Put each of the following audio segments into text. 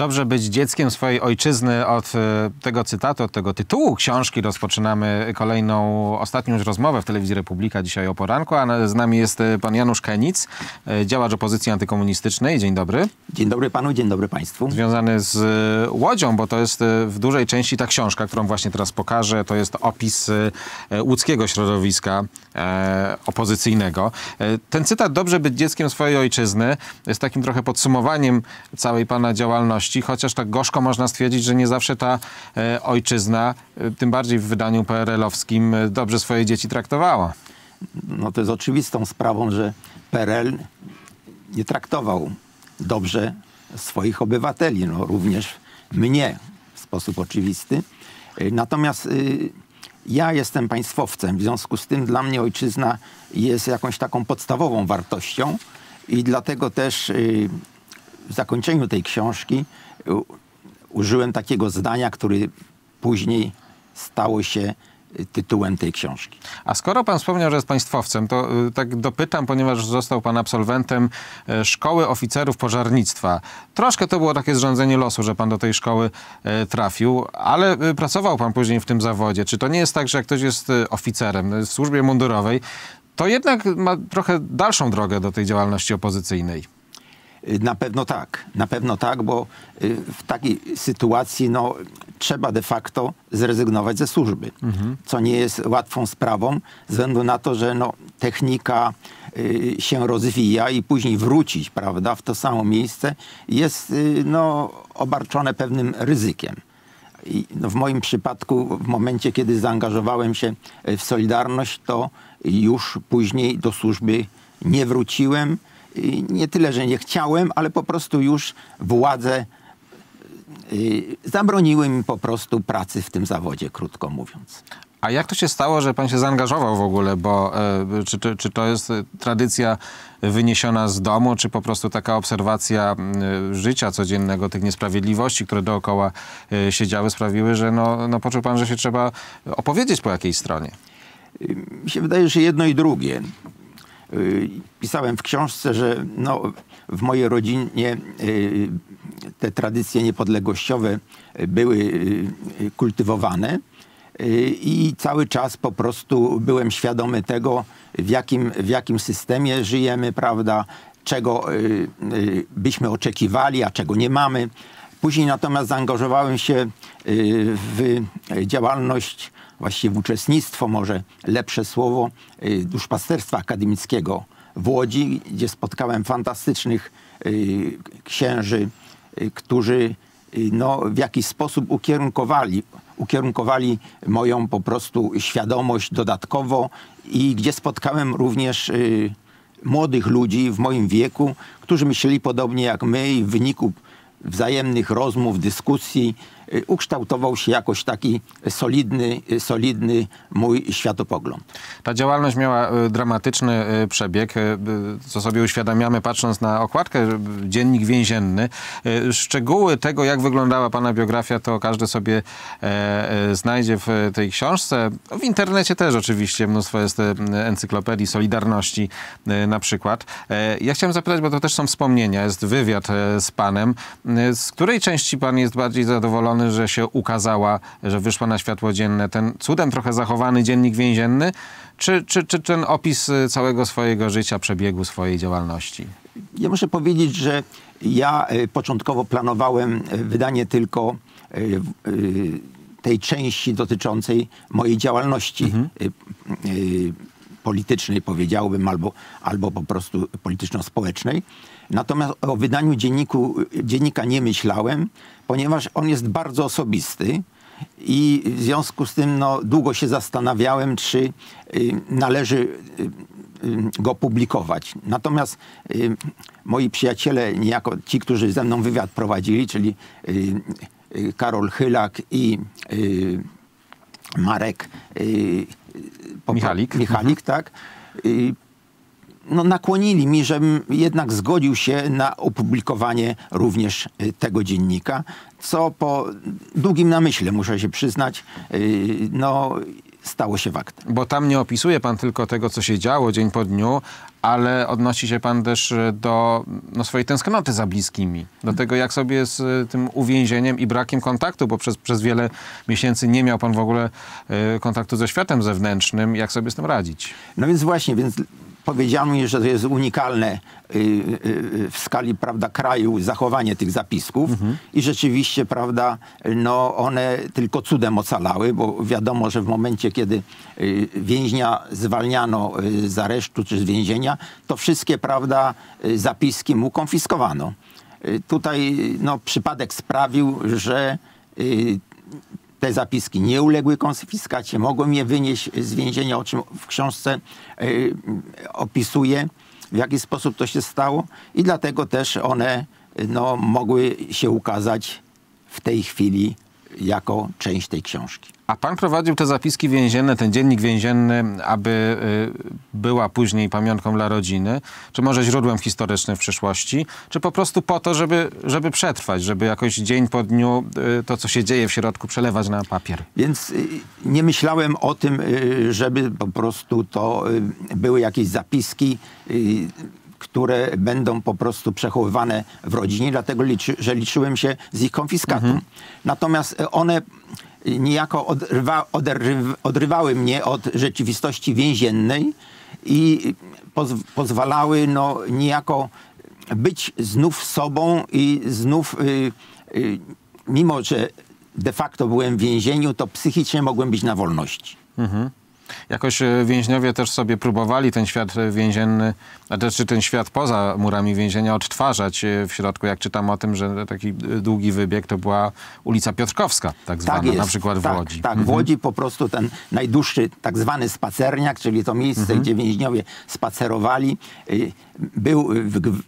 Dobrze być dzieckiem swojej ojczyzny. Od tego cytatu, od tego tytułu książki rozpoczynamy kolejną, ostatnią już rozmowę w Telewizji Republika dzisiaj o poranku, a z nami jest pan Janusz Kenic, działacz opozycji antykomunistycznej. Dzień dobry. Dzień dobry panu, dzień dobry państwu. Związany z Łodzią, bo to jest w dużej części ta książka, którą właśnie teraz pokażę. To jest opis łódzkiego środowiska opozycyjnego. Ten cytat, dobrze być dzieckiem swojej ojczyzny, jest takim trochę podsumowaniem całej pana działalności, chociaż tak gorzko można stwierdzić, że nie zawsze ta ojczyzna, tym bardziej w wydaniu PRL-owskim, dobrze swoje dzieci traktowała. No to jest oczywistą sprawą, że PRL nie traktował dobrze swoich obywateli, no również mnie w sposób oczywisty. Natomiast ja jestem państwowcem, w związku z tym dla mnie ojczyzna jest jakąś taką podstawową wartością i dlatego też w zakończeniu tej książki użyłem takiego zdania, które później stało się tytułem tej książki. A skoro pan wspomniał, że jest państwowcem, to tak dopytam, ponieważ został pan absolwentem Szkoły Oficerów Pożarnictwa. Troszkę to było takie zrządzenie losu, że pan do tej szkoły trafił, ale pracował pan później w tym zawodzie. Czy to nie jest tak, że jak ktoś jest oficerem w służbie mundurowej, to jednak ma trochę dalszą drogę do tej działalności opozycyjnej? Na pewno tak, bo w takiej sytuacji no, trzeba de facto zrezygnować ze służby, co nie jest łatwą sprawą, ze względu na to, że no, technika się rozwija i później wrócić, prawda, w to samo miejsce jest no, obarczone pewnym ryzykiem. I, no, w moim przypadku, w momencie, kiedy zaangażowałem się w Solidarność, to już później do służby nie wróciłem. Nie tyle, że nie chciałem, ale po prostu już władze zabroniły mi po prostu pracy w tym zawodzie, krótko mówiąc. A jak to się stało, że pan się zaangażował w ogóle? Bo czy to jest tradycja wyniesiona z domu, czy po prostu taka obserwacja życia codziennego, tych niesprawiedliwości, które dookoła się działy, sprawiły, że no poczuł pan, że się trzeba opowiedzieć po jakiej stronie? Mi się wydaje, że jedno i drugie. Pisałem w książce, że no, w mojej rodzinie te tradycje niepodległościowe były kultywowane i cały czas po prostu byłem świadomy tego, w jakim systemie żyjemy, prawda, czego byśmy oczekiwali, a czego nie mamy. Później natomiast zaangażowałem się w działalność, właściwie w uczestnictwo, może lepsze słowo, duszpasterstwa akademickiego w Łodzi, gdzie spotkałem fantastycznych księży, którzy no, w jakiś sposób ukierunkowali moją po prostu świadomość dodatkowo i gdzie spotkałem również młodych ludzi w moim wieku, którzy myśleli podobnie jak my i w wyniku wzajemnych rozmów, dyskusji ukształtował się jakoś taki solidny mój światopogląd. Ta działalność miała dramatyczny przebieg, co sobie uświadamiamy patrząc na okładkę, dziennik więzienny. Szczegóły tego, jak wyglądała pana biografia, to każdy sobie znajdzie w tej książce. W internecie też oczywiście mnóstwo jest encyklopedii Solidarności na przykład. Ja chciałem zapytać, bo to też są wspomnienia, jest wywiad z panem. Z której części pan jest bardziej zadowolony, że się ukazała, że wyszła na światło dzienne ten cudem trochę zachowany dziennik więzienny, czy ten opis całego swojego życia, przebiegu swojej działalności? Ja muszę powiedzieć, że ja początkowo planowałem wydanie tylko tej części dotyczącej mojej działalności politycznej, powiedziałbym, albo po prostu polityczno-społecznej. Natomiast o wydaniu dziennika nie myślałem, ponieważ on jest bardzo osobisty i w związku z tym no, długo się zastanawiałem, czy należy go publikować. Natomiast moi przyjaciele, niejako ci, którzy ze mną wywiad prowadzili, czyli Karol Chylak i Marek Michalik, tak, no, nakłonili mi, żebym jednak zgodził się na opublikowanie również tego dziennika, co po długim namyśle, muszę się przyznać, no, stało się faktem. Bo tam nie opisuje pan tylko tego, co się działo dzień po dniu, ale odnosi się pan też do swojej tęsknoty za bliskimi. Do tego, jak sobie z tym uwięzieniem i brakiem kontaktu, bo przez wiele miesięcy nie miał pan w ogóle kontaktu ze światem zewnętrznym, jak sobie z tym radzić. No więc właśnie, powiedziano mi, że to jest unikalne w skali, prawda, kraju zachowanie tych zapisków i rzeczywiście, prawda, one tylko cudem ocalały, bo wiadomo, że w momencie, kiedy więźnia zwalniano z aresztu czy z więzienia, to wszystkie, prawda, zapiski mu konfiskowano. Tutaj przypadek sprawił, że te zapiski nie uległy konfiskacie, mogłem je wynieść z więzienia, o czym w książce opisuję, w jaki sposób to się stało, i dlatego też one mogły się ukazać w tej chwili jako część tej książki. A pan prowadził te zapiski więzienne, ten dziennik więzienny, aby była później pamiątką dla rodziny, czy może źródłem historycznym w przyszłości, czy po prostu po to, żeby przetrwać, żeby jakoś dzień po dniu to, co się dzieje w środku, przelewać na papier? Więc nie myślałem o tym, żeby po prostu to były jakieś zapiski, które będą po prostu przechowywane w rodzinie, dlatego, że liczyłem się z ich konfiskatą. Natomiast one niejako odrywały mnie od rzeczywistości więziennej i pozwalały niejako być znów sobą i znów, mimo że de facto byłem w więzieniu, to psychicznie mogłem być na wolności. Jakoś więźniowie też sobie próbowali ten świat więzienny, znaczy ten świat poza murami więzienia odtwarzać w środku. Jak czytam o tym, że taki długi wybieg to była ulica Piotrkowska, tak zwana, na przykład w Łodzi. Tak, w Łodzi po prostu ten najdłuższy tak zwany spacerniak, czyli to miejsce, gdzie więźniowie spacerowali, był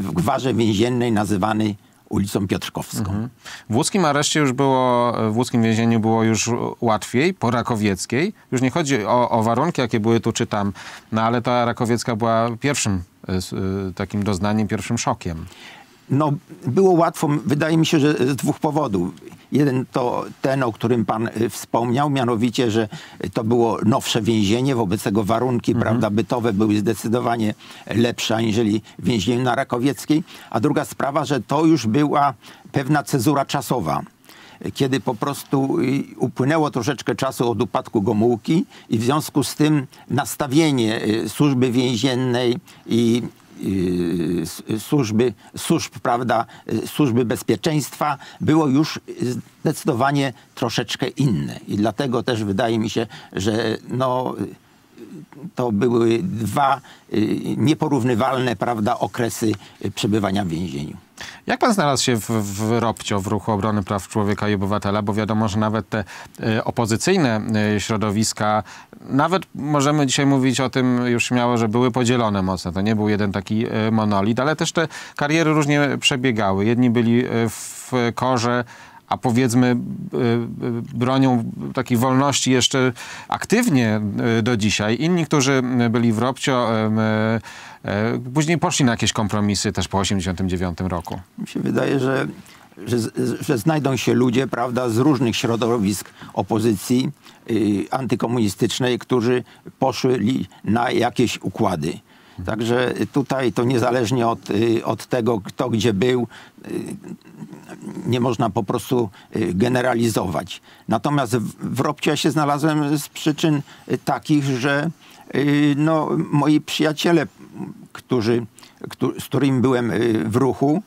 w gwarze więziennej nazywany ulicą Piotrkowską. W łódzkim areszcie już było, w łódzkim więzieniu było już łatwiej, po Rakowieckiej. Już nie chodzi o warunki, jakie były tu czy tam, ale ta Rakowiecka była pierwszym takim doznaniem, pierwszym szokiem. No, było łatwo, wydaje mi się, że z dwóch powodów. Jeden to ten, o którym pan wspomniał, mianowicie, że to było nowsze więzienie, wobec tego warunki prawda, bytowe były zdecydowanie lepsze aniżeli w więzieniu na Rakowieckiej. A druga sprawa, że to już była pewna cezura czasowa, kiedy po prostu upłynęło troszeczkę czasu od upadku Gomułki i w związku z tym nastawienie służby więziennej i służby bezpieczeństwa było już zdecydowanie troszeczkę inne. I dlatego też wydaje mi się, że to były dwa nieporównywalne, prawda, okresy przebywania w więzieniu. Jak pan znalazł się w ROPCiO, w Ruchu Obrony Praw Człowieka i Obywatela? Bo wiadomo, że nawet te opozycyjne środowiska, nawet możemy dzisiaj mówić o tym już śmiało, że były podzielone mocno. To nie był jeden taki monolit, ale też te kariery różnie przebiegały. Jedni byli w korze, a powiedzmy bronią takiej wolności jeszcze aktywnie do dzisiaj. Inni, którzy byli w ROPCiO, później poszli na jakieś kompromisy też po 1989 roku. Mi się wydaje, że znajdą się ludzie, prawda, z różnych środowisk opozycji antykomunistycznej, którzy poszli na jakieś układy. Także tutaj to niezależnie od tego, kto gdzie był, nie można po prostu generalizować. Natomiast w ROPCiO ja się znalazłem z przyczyn takich, że moi przyjaciele, z którymi byłem w ruchu,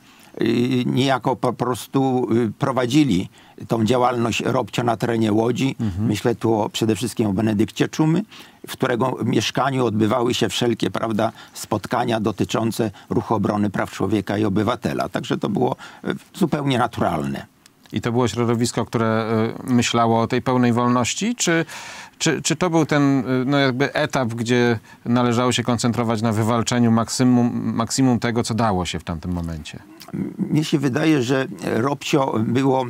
niejako po prostu prowadzili tą działalność ROPCiO na terenie Łodzi. Myślę tu przede wszystkim o Benedykcie Czumy, w którego mieszkaniu odbywały się wszelkie, prawda, spotkania dotyczące Ruchu Obrony Praw Człowieka i Obywatela. Także to było zupełnie naturalne. I to było środowisko, które myślało o tej pełnej wolności? Czy to był ten jakby etap, gdzie należało się koncentrować na wywalczeniu maksimum tego, co dało się w tamtym momencie? Mnie się wydaje, że ROPCiO było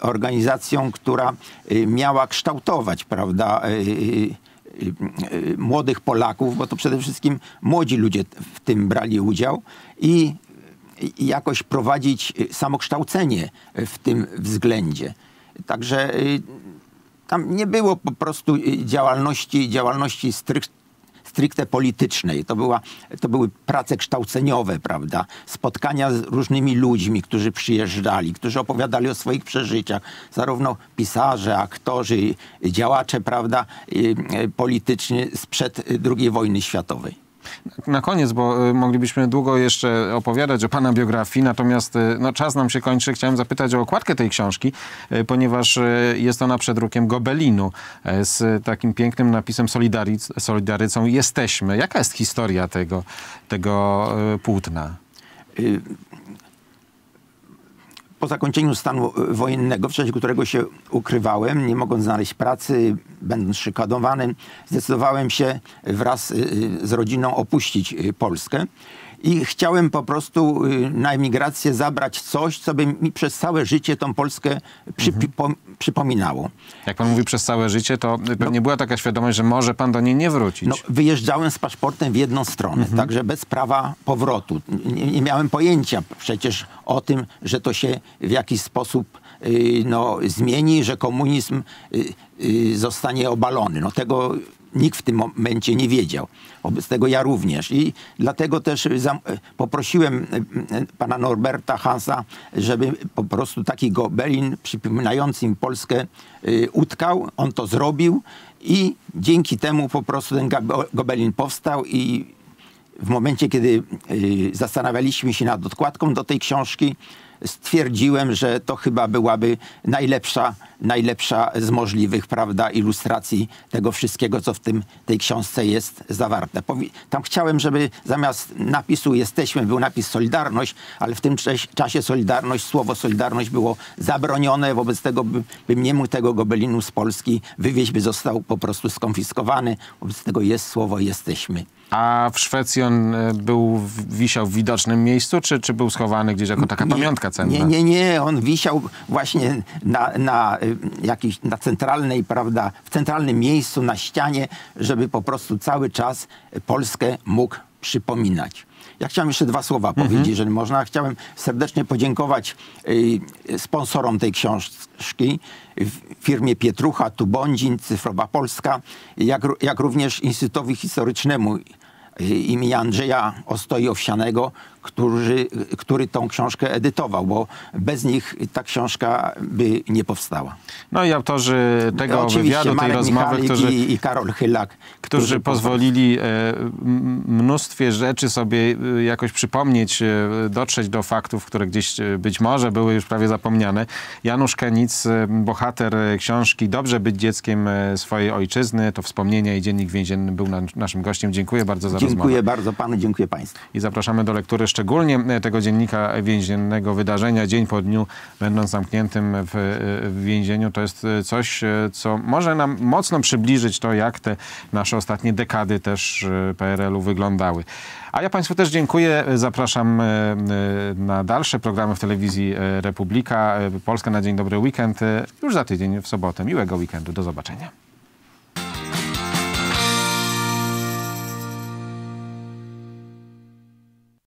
organizacją, która miała kształtować, prawda, młodych Polaków, bo to przede wszystkim młodzi ludzie w tym brali udział, i jakoś prowadzić samokształcenie w tym względzie. Także Tam nie było po prostu działalności stricte politycznej. To były prace kształceniowe, prawda? Spotkania z różnymi ludźmi, którzy przyjeżdżali, którzy opowiadali o swoich przeżyciach. Zarówno pisarze, aktorzy, działacze, prawda, polityczni sprzed II wojny światowej. Na koniec, bo moglibyśmy długo jeszcze opowiadać o pana biografii, natomiast no, czas nam się kończy. Chciałem zapytać o okładkę tej książki, ponieważ jest ona przedrukiem gobelinu z takim pięknym napisem Solidarycą jesteśmy. Jaka jest historia tego płótna? Po zakończeniu stanu wojennego, w czasie którego się ukrywałem, nie mogąc znaleźć pracy, będąc szykanowanym, zdecydowałem się wraz z rodziną opuścić Polskę i chciałem po prostu na emigrację zabrać coś, co by mi przez całe życie tą Polskę przypominało. Jak pan mówi przez całe życie, to pewnie była taka świadomość, że może pan do niej nie wrócić. No, wyjeżdżałem z paszportem w jedną stronę, także bez prawa powrotu. Nie miałem pojęcia przecież o tym, że to się w jakiś sposób zmieni, że komunizm zostanie obalony. No, tego nikt w tym momencie nie wiedział. Wobec tego ja również. I dlatego też poprosiłem pana Norberta Hansa, żeby po prostu taki gobelin przypominający im Polskę utkał. On to zrobił i dzięki temu po prostu ten gobelin powstał i w momencie, kiedy zastanawialiśmy się nad odkładką do tej książki, stwierdziłem, że to chyba byłaby najlepsza z możliwych, prawda, ilustracji tego wszystkiego, co w tej książce jest zawarte. Tam chciałem, żeby zamiast napisu jesteśmy był napis Solidarność, ale w tym czasie Solidarność, słowo Solidarność było zabronione, wobec tego bym nie mógł tego gobelinu z Polski wywieźć, by został po prostu skonfiskowany, wobec tego jest słowo jesteśmy. A w Szwecji on wisiał w widocznym miejscu, czy był schowany gdzieś jako taka pamiątka cenna? Nie. On wisiał właśnie na centralnej, prawda, w centralnym miejscu na ścianie, żeby po prostu cały czas Polskę mógł przypominać. Ja chciałem jeszcze dwa słowa powiedzieć, jeżeli można. Chciałem serdecznie podziękować sponsorom tej książki, firmie Pietrucha, tu Bądzin, Cyfrowa Polska, jak również Instytutowi Historycznemu imienia Andrzeja Ostoi Owsianego, który tą książkę edytował, bo bez nich ta książka by nie powstała. No i autorzy tego wywiadu, Marek tej rozmowy, Michalik i Karol Chylak, którzy pozwolili mnóstwie rzeczy sobie jakoś przypomnieć, dotrzeć do faktów, które gdzieś być może były już prawie zapomniane. Janusz Kenic, bohater książki Dobrze być dzieckiem swojej ojczyzny, to wspomnienia i dziennik więzienny, był naszym gościem. Dziękuję bardzo za rozmowę. Dziękuję bardzo panu, dziękuję państwu. I zapraszamy do lektury szczególnie tego dziennika więziennego, wydarzenia dzień po dniu, będąc zamkniętym w więzieniu. To jest coś, co może nam mocno przybliżyć to, jak te nasze ostatnie dekady też PRL-u wyglądały. A ja państwu też dziękuję. Zapraszam na dalsze programy w Telewizji Republika. Polska na Dzień Dobry Weekend. Już za tydzień w sobotę. Miłego weekendu. Do zobaczenia.